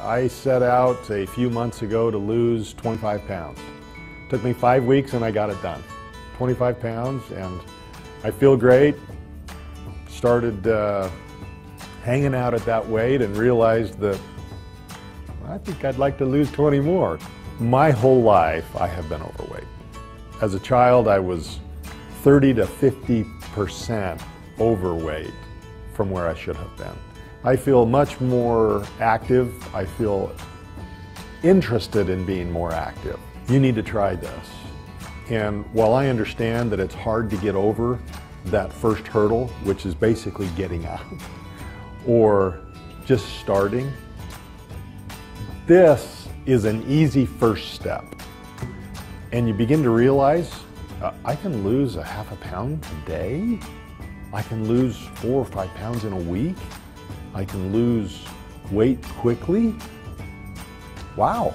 I set out a few months ago to lose 25 pounds. It took me 5 weeks and I got it done. 25 pounds, and I feel great. Started hanging out at that weight and realized that I think I'd like to lose 20 more. My whole life I have been overweight. As a child I was 30 to 50% overweight from where I should have been. I feel much more active. I feel interested in being more active. You need to try this. And while I understand that it's hard to get over that first hurdle, which is basically getting up or just starting, this is an easy first step. And you begin to realize, I can lose 1/2 pound a day. I can lose 4 or 5 pounds in a week. I can lose weight quickly. Wow.